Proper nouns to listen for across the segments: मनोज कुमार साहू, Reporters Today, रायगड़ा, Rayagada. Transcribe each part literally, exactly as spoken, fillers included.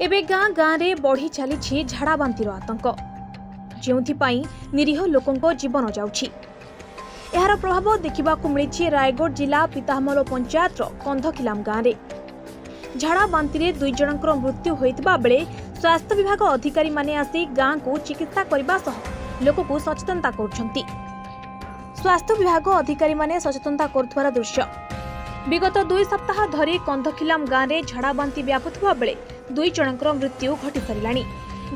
एवं गाँ गाँ में बढ़ी चली झाड़ाबांतिर आतंक जोपाई निरीह लोकों जीवन जाऊँगी। यार प्रभाव देखा मिली रायगढ़ जिला पितामल पंचायत कंधकिलाम गाँव में झाड़ाबांतिर दुई जनकर मृत्यु होता बेले स्वास्थ्य विभाग अधिकारी माने आसी गाँ को चिकित्सा करने सह लोक को सचेतनता कर स्वास्थ्य विभाग अधिकारी माने सचेतनता कर दृश्य विगत दुई सप्ताह धरी कंधकिलाम गाँव में झाड़ाबांति व्यापुवा बेले दुई जनकर मृत्यु घटी सारे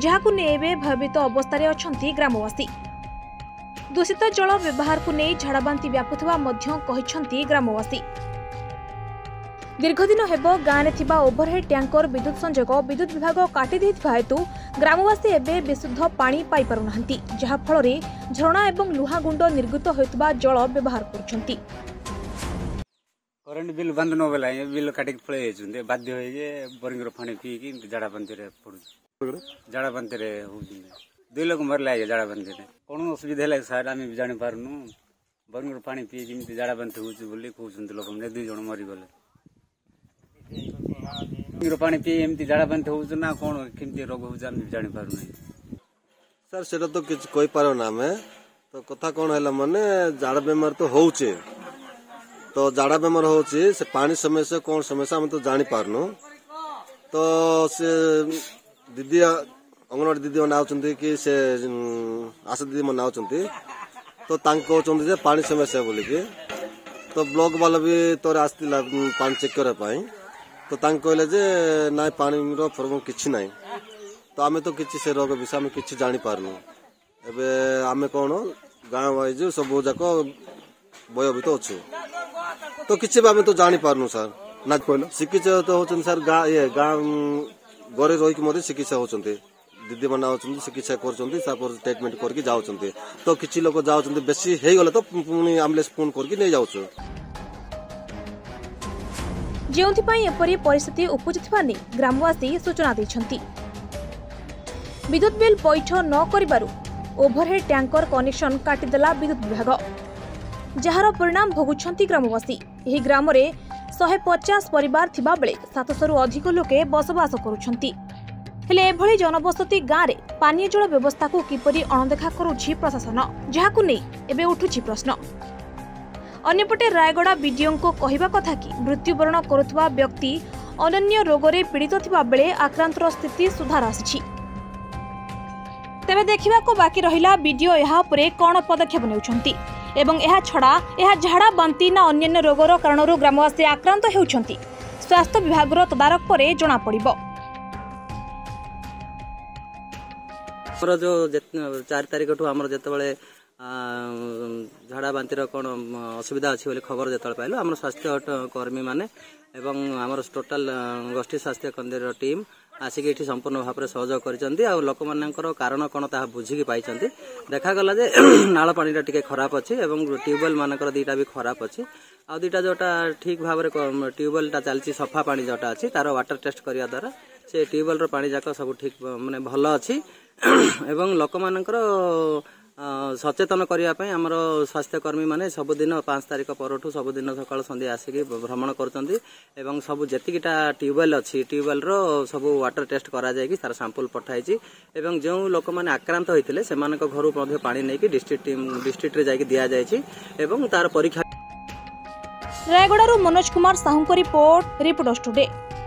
जहां ने भयभीत अवस्था अच्छा ग्रामवासी दूषित जल व्यवहार को नहीं झाड़ाबांति व्यापुवा ग्रामवासी दीर्घदिन हेब गाँव में थिबा ओभरहेड टैंकर विद्युत संजोग विद्युत विभाग काटि दैथिबा हेतु ग्रामवासी एवं विशुद्ध पानी पाई पारु नाहंती जहाँफल झरणा और लुहागुंड निर्गत होता जल व्यवहार कर करंट बिल बंद न बेला बिल काटिक पलैंटे बाध्य बोरिंग पानी पीकि झाड़ाबांति पड़ू झाड़ाबांति हो दुई लोग मरला झाड़ाबांति कौन असुविधा है सार आम जानी पारनु बोरिंग पानी पीकि झाड़ाबांति होली कहते लोक मैंने दुई जन मरीगले बोरिंग पानी पी एम झाड़ाबांति होना कौन केमती रोग हो जानी पारना सर से तो किसी कही पारना आम तो कथा कौन है मैंने झाड़ा बेमार तो हो तो झाड़ा बेमार होची से पानी समस्या कौन समस्या हम तो जानी पारनु तो से दीदी अंगनवाड़ी दीदी मन आउचंती कि से आशा दीदी मन आउचंती तो तांक कहउचंती जे पानी समस्या बोली के तो ब्लॉक वाला भी तोर आस्तिला पानी चेक करे पाई तो तांक कहले जे ना पानी रो प्रॉब्लम किछि नाही तो आमे तो किछि से रोग विषय में किछि जानी पारनु एबे आमे कोन गाँव वाइज सब जाक बयबित अछि तो किसी बारे में तो जानी पारनु सर ना कहलो चिकित्सा तो होचन सर गा ये गांव घरे रहिक मते चिकित्सा होचंती दीदी माना होचंती चिकित्सा करचंती सापर ट्रीटमेंट करके जाउचंती तो किसी लोग जाउचंती बेसी हे गले तो पुनी एम्बुलेंस फोन करके ले जाउछु जेउथि पई एपरि परिस्थिति उपजितवा ने ग्रामवासी सूचना दैछंती विद्युत बिल पैठ न करिबारु ओभरहेड टैंकर कनेक्शन काटिदेला विद्युत विभाग जार परिणाम भोगुंट ग्रामवासी यह ग्राम में शहे पचास परिवार थिबा बेले सातशह रु अधिक लोके बसवास करुछंती हेले एभली जनबसती गाँव में पानी जल व्यवस्था को किपरि अणदेखा करुछि प्रशासन जहाकु नै एबे उठुछि प्रश्न। अन्यपटे रायगड़ा विडीओ को कहवा कथा कि मृत्युवरण करुवा व्यक्ति अन्य रोगरे पीड़ित थिबा बेले आक्रांतर स्थिति सुधार आसी तेबे देखा बाकी रहा विडीओ यहाँ कौन पदक्षेप नेउछंती एवं यह छड़ा यह झाड़ाबांति ना अन्य रोगर कारण ग्रामवासी आक्रांत होती स्वास्थ्य विभाग तदारक पर जना पड़िबो। जो चार तारीख ठूँ झाड़ाबांति कौन असुविधा अच्छी बोली खबर जो पाइल आम स्वास्थ्य कर्मी माने एवं आमर टोटाल गोष्ठी स्वास्थ्य केन्द्र टीम आसिक ये संपूर्ण भाव में सहयोग कर लोक मान कारण कौन ता बुझिकी पाई देखागला जे नाल पानीटा टी खराब अच्छी ट्यूबवेल मानक दुईटा भी खराब अच्छी आ दुईटा जोटा ठीक भाव में ट्यूबवेलटा चलती सफा पानी जोटा अच्छी तार वाटर टेस्ट करने द्वारा से ट्यूबवेल पानी जाक सब ठीक मानने भल अच्छी एवं लोक मान सचेतन करने आमर स्वास्थ्यकर्मी मैंने सबुदिन पाँच तारीख पर सबुदिन सका सन्ध्या आसिक भ्रमण कर सब जीटा ट्यूबवेल अच्छी ट्यूबवेल सब वाटर टेस्ट कर सांपल पठाई जो लोक मैंने आक्रांत होते से घर पा नहीं डिस्ट्रिक्ट डिस्ट्रिक्ट दि जाए तार परीक्षा। रायगड़ा मनोज कुमार साहू report reporters today.